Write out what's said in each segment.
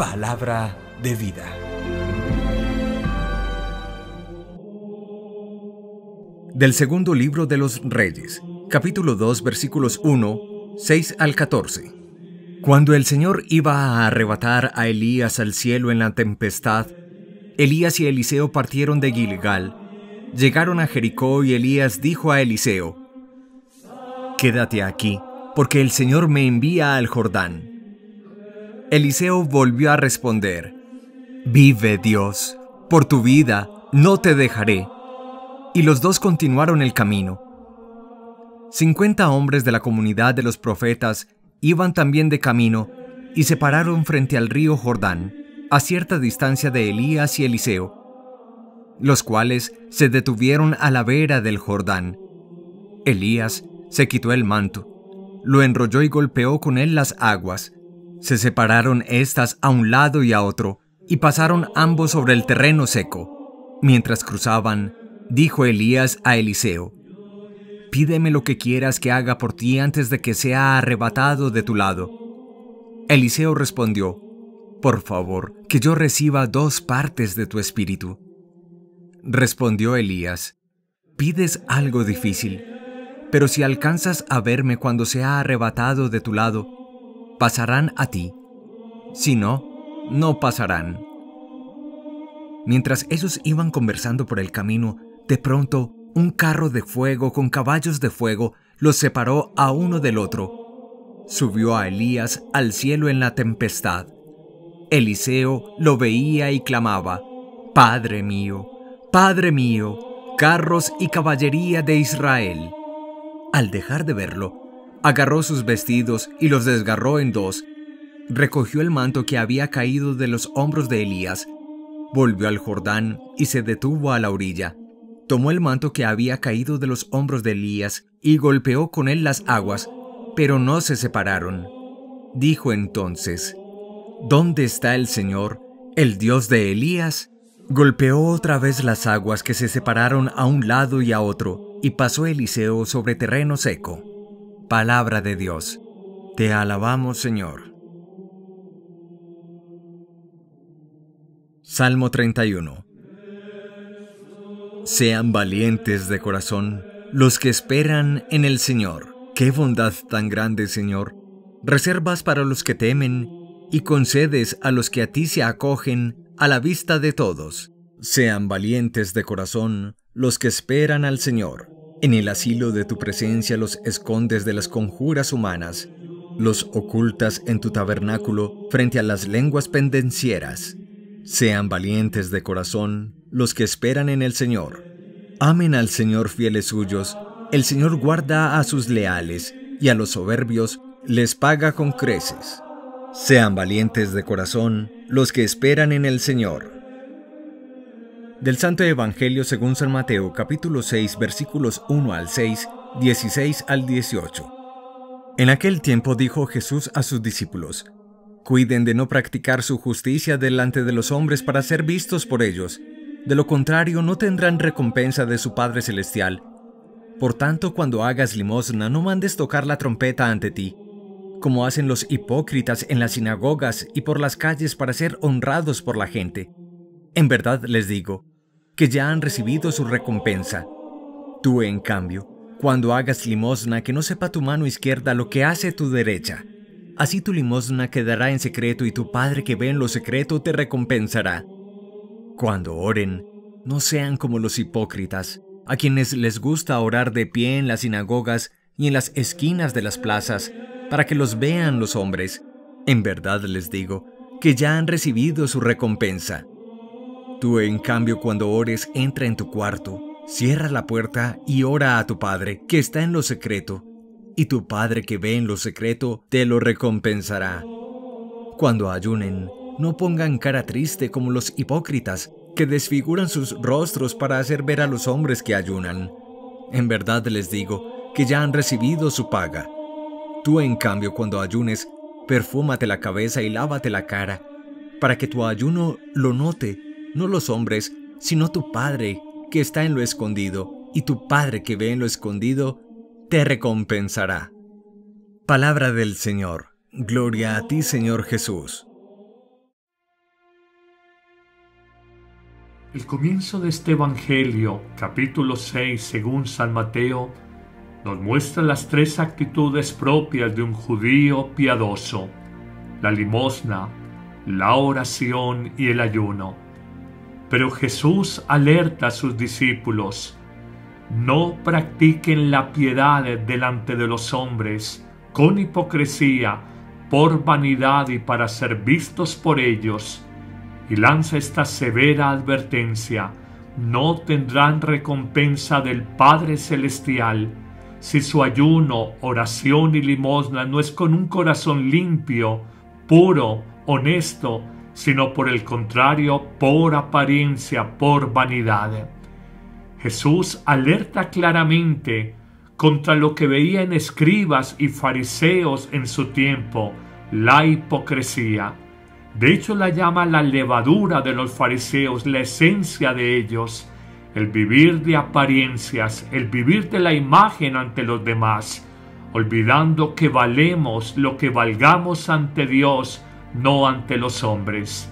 Palabra de Vida. Del Segundo Libro de los Reyes, capítulo 2, versículos 1, 6 al 14. Cuando el Señor iba a arrebatar a Elías al cielo en la tempestad, Elías y Eliseo partieron de Gilgal. Llegaron a Jericó y Elías dijo a Eliseo: «Quédate aquí, porque el Señor me envía al Jordán». Eliseo volvió a responder: «Vive Dios, por tu vida no te dejaré». Y los dos continuaron el camino. 50 hombres de la comunidad de los profetas iban también de camino y se pararon frente al río Jordán, a cierta distancia de Elías y Eliseo, los cuales se detuvieron a la vera del Jordán. Elías se quitó el manto, lo enrolló y golpeó con él las aguas. Se separaron éstas a un lado y a otro, y pasaron ambos sobre el terreno seco. Mientras cruzaban, dijo Elías a Eliseo: «Pídeme lo que quieras que haga por ti antes de que sea arrebatado de tu lado». Eliseo respondió: «Por favor, que yo reciba 2 partes de tu espíritu». Respondió Elías: «Pides algo difícil, pero si alcanzas a verme cuando sea arrebatado de tu lado, pasarán a ti, si no, no pasarán». Mientras ellos iban conversando por el camino, de pronto un carro de fuego con caballos de fuego los separó a uno del otro. Subió a Elías al cielo en la tempestad. Eliseo lo veía y clamaba: «Padre mío, Padre mío, carros y caballería de Israel». Al dejar de verlo, agarró sus vestidos y los desgarró en 2, recogió el manto que había caído de los hombros de Elías, volvió al Jordán y se detuvo a la orilla. Tomó el manto que había caído de los hombros de Elías y golpeó con él las aguas, pero no se separaron. Dijo entonces: «¿Dónde está el Señor, el Dios de Elías?». Golpeó otra vez las aguas que se separaron a un lado y a otro, y pasó Eliseo sobre terreno seco. Palabra de Dios. Te alabamos, Señor. Salmo 31. Sean valientes de corazón los que esperan en el Señor. ¡Qué bondad tan grande, Señor! Reservas para los que temen y concedes a los que a ti se acogen a la vista de todos. Sean valientes de corazón los que esperan al Señor. En el asilo de tu presencia los escondes de las conjuras humanas, los ocultas en tu tabernáculo frente a las lenguas pendencieras. Sean valientes de corazón los que esperan en el Señor. Amen al Señor fieles suyos, el Señor guarda a sus leales, y a los soberbios les paga con creces. Sean valientes de corazón los que esperan en el Señor. Del Santo Evangelio según San Mateo, capítulo 6, versículos 1 al 6, 16 al 18. En aquel tiempo dijo Jesús a sus discípulos: «Cuiden de no practicar su justicia delante de los hombres para ser vistos por ellos. De lo contrario, no tendrán recompensa de su Padre Celestial. Por tanto, cuando hagas limosna, no mandes tocar la trompeta ante ti, como hacen los hipócritas en las sinagogas y por las calles para ser honrados por la gente. En verdad les digo que ya han recibido su recompensa. Tú, en cambio, cuando hagas limosna, que no sepa tu mano izquierda lo que hace tu derecha. Así tu limosna quedará en secreto, y tu Padre que ve en lo secreto te recompensará. Cuando oren, no sean como los hipócritas, a quienes les gusta orar de pie en las sinagogas y en las esquinas de las plazas, para que los vean los hombres. En verdad les digo que ya han recibido su recompensa. Tú, en cambio, cuando ores, entra en tu cuarto, cierra la puerta y ora a tu Padre, que está en lo secreto, y tu Padre que ve en lo secreto te lo recompensará. Cuando ayunen, no pongan cara triste como los hipócritas, que desfiguran sus rostros para hacer ver a los hombres que ayunan. En verdad les digo que ya han recibido su paga. Tú, en cambio, cuando ayunes, perfúmate la cabeza y lávate la cara, para que tu ayuno lo note, no los hombres, sino tu Padre que está en lo escondido, y tu Padre que ve en lo escondido te recompensará». Palabra del Señor. Gloria a ti, Señor Jesús. El comienzo de este Evangelio, capítulo 6, según San Mateo, nos muestra las tres actitudes propias de un judío piadoso: la limosna, la oración y el ayuno. Pero Jesús alerta a sus discípulos: no practiquen la piedad delante de los hombres con hipocresía, por vanidad y para ser vistos por ellos. Y lanza esta severa advertencia: no tendrán recompensa del Padre Celestial si su ayuno, oración y limosna no es con un corazón limpio, puro, honesto, sino por el contrario, por apariencia, por vanidad. Jesús alerta claramente contra lo que veía en escribas y fariseos en su tiempo, la hipocresía. De hecho, la llama la levadura de los fariseos, la esencia de ellos, el vivir de apariencias, el vivir de la imagen ante los demás, olvidando que valemos lo que valgamos ante Dios, no ante los hombres.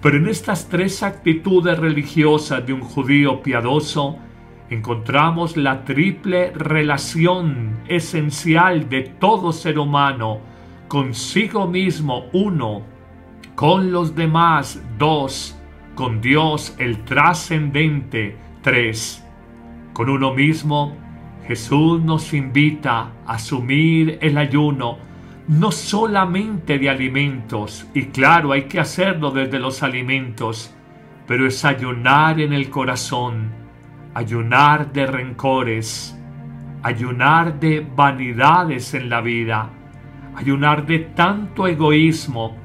Pero en estas tres actitudes religiosas de un judío piadoso encontramos la triple relación esencial de todo ser humano: consigo mismo, uno; con los demás, dos; con Dios, el trascendente, tres. Con uno mismo, Jesús nos invita a asumir el ayuno, no solamente de alimentos, y claro, hay que hacerlo desde los alimentos, pero es ayunar en el corazón, ayunar de rencores, ayunar de vanidades en la vida, ayunar de tanto egoísmo,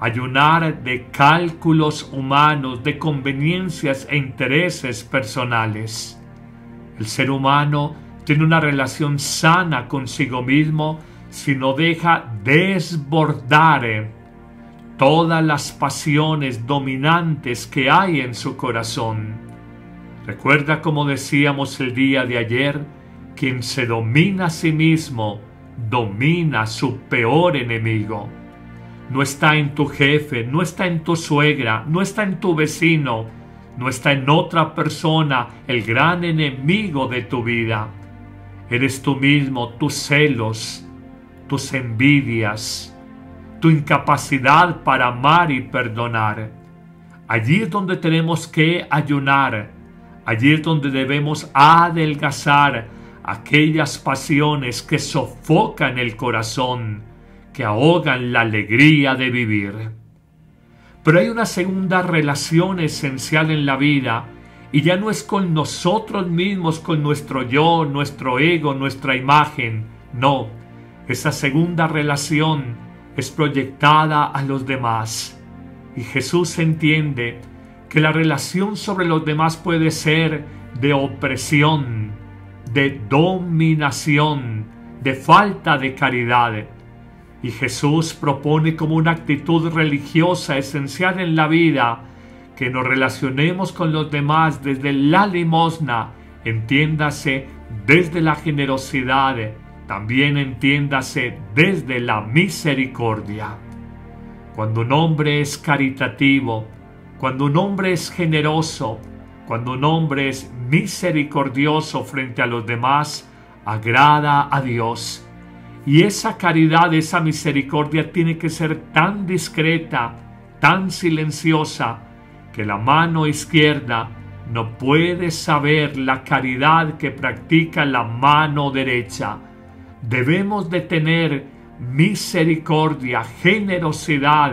ayunar de cálculos humanos, de conveniencias e intereses personales. El ser humano tiene una relación sana consigo mismo si no deja desbordar todas las pasiones dominantes que hay en su corazón. Recuerda, como decíamos el día de ayer, quien se domina a sí mismo, domina a su peor enemigo. No está en tu jefe, no está en tu suegra, no está en tu vecino, no está en otra persona el gran enemigo de tu vida. Eres tú mismo, tus celos, tus envidias, tu incapacidad para amar y perdonar. Allí es donde tenemos que ayunar, allí es donde debemos adelgazar aquellas pasiones que sofocan el corazón, que ahogan la alegría de vivir. Pero hay una segunda relación esencial en la vida, y ya no es con nosotros mismos, con nuestro yo, nuestro ego, nuestra imagen, no. Esa segunda relación es proyectada a los demás. Y Jesús entiende que la relación sobre los demás puede ser de opresión, de dominación, de falta de caridad. Y Jesús propone como una actitud religiosa esencial en la vida que nos relacionemos con los demás desde la limosna, entiéndase desde la generosidad, también entiéndase desde la misericordia. Cuando un hombre es caritativo, cuando un hombre es generoso, cuando un hombre es misericordioso frente a los demás, agrada a Dios. Y esa caridad, esa misericordia tiene que ser tan discreta, tan silenciosa, que la mano izquierda no puede saber la caridad que practica la mano derecha. Debemos de tener misericordia, generosidad,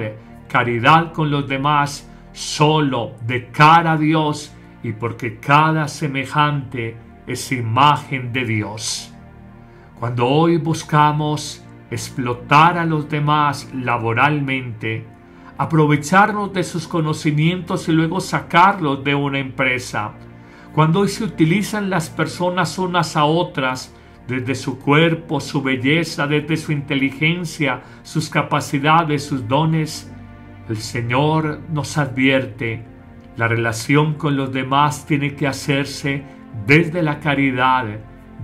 caridad con los demás, solo de cara a Dios, y porque cada semejante es imagen de Dios. Cuando hoy buscamos explotar a los demás laboralmente, aprovecharnos de sus conocimientos y luego sacarlos de una empresa, cuando hoy se utilizan las personas unas a otras, desde su cuerpo, su belleza, desde su inteligencia, sus capacidades, sus dones, el Señor nos advierte: la relación con los demás tiene que hacerse desde la caridad,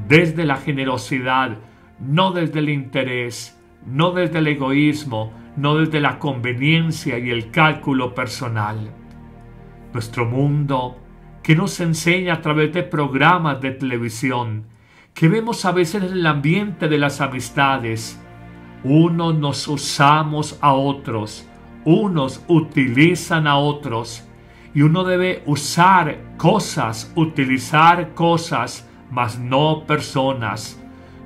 desde la generosidad, no desde el interés, no desde el egoísmo, no desde la conveniencia y el cálculo personal. nuestro mundo, que nos enseña a través de programas de televisión, que vemos a veces en el ambiente de las amistades. Unos nos usamos a otros, unos utilizan a otros, y uno debe utilizar cosas, mas no personas.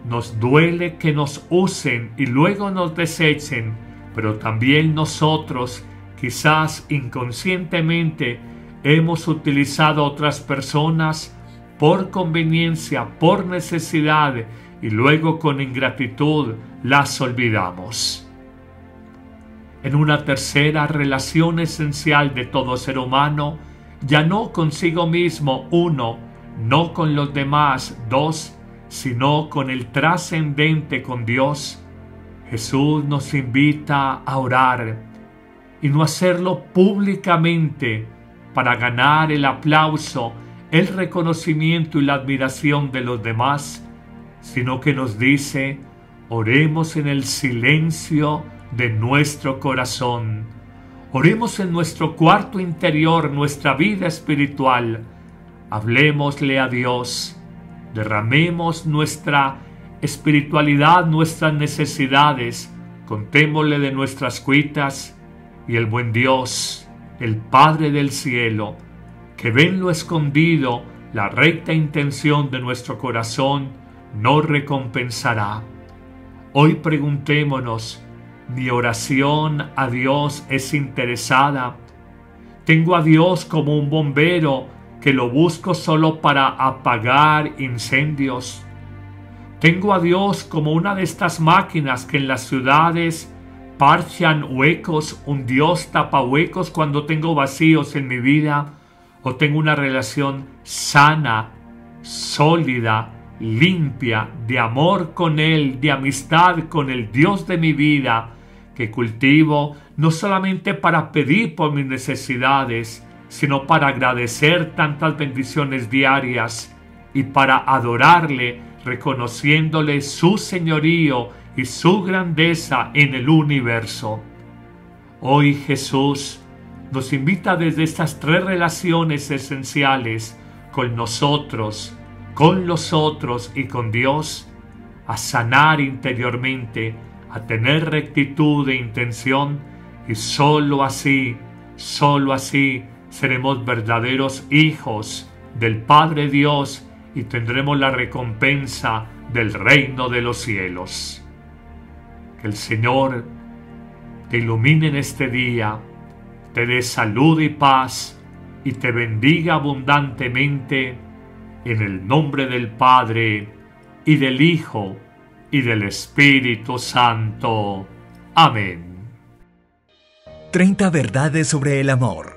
Nos duele que nos usen y luego nos desechen, pero también nosotros, quizás inconscientemente, hemos utilizado a otras personas por conveniencia, por necesidad, y luego con ingratitud las olvidamos. En una tercera relación esencial de todo ser humano, ya no consigo mismo, 1, no con los demás, 2, sino con el trascendente, con Dios. Jesús nos invita a orar y no hacerlo públicamente para ganar el aplauso, el reconocimiento y la admiración de los demás, sino que nos dice, oremos en el silencio de nuestro corazón. Oremos en nuestro cuarto interior, nuestra vida espiritual. Hablemosle a Dios, derramemos nuestra espiritualidad, nuestras necesidades, contémosle de nuestras cuitas, y el buen Dios, el Padre del cielo, que ve en lo escondido la recta intención de nuestro corazón, nos recompensará. Hoy preguntémonos, ¿mi oración a Dios es interesada? ¿Tengo a Dios como un bombero que lo busco solo para apagar incendios? ¿Tengo a Dios como una de estas máquinas que en las ciudades parchan huecos, un Dios tapahuecos cuando tengo vacíos en mi vida? ¿O tengo una relación sana, sólida, limpia, de amor con Él, de amistad con el Dios de mi vida, que cultivo no solamente para pedir por mis necesidades, sino para agradecer tantas bendiciones diarias y para adorarle, reconociéndole su señorío y su grandeza en el universo? Hoy Jesús nos invita desde estas 3 relaciones esenciales con nosotros, con los otros y con Dios, a sanar interiormente, a tener rectitud de intención, y solo así seremos verdaderos hijos del Padre Dios y tendremos la recompensa del reino de los cielos. Que el Señor te ilumine en este día, te dé salud y paz y te bendiga abundantemente. En el nombre del Padre, y del Hijo, y del Espíritu Santo. Amén. 30 verdades sobre el amor.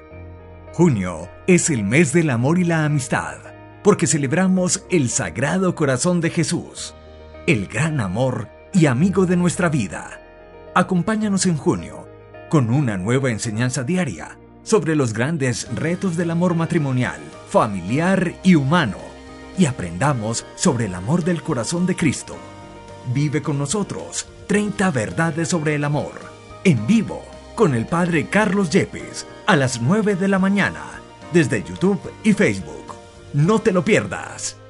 Junio es el mes del amor y la amistad, porque celebramos el Sagrado Corazón de Jesús, el gran amor y amigo de nuestra vida. Acompáñanos en junio con una nueva enseñanza diaria sobre los grandes retos del amor matrimonial, familiar y humano, y aprendamos sobre el amor del corazón de Cristo. Vive con nosotros 30 verdades sobre el amor, en vivo, con el Padre Carlos Yepes, a las 9 de la mañana, desde YouTube y Facebook. No te lo pierdas.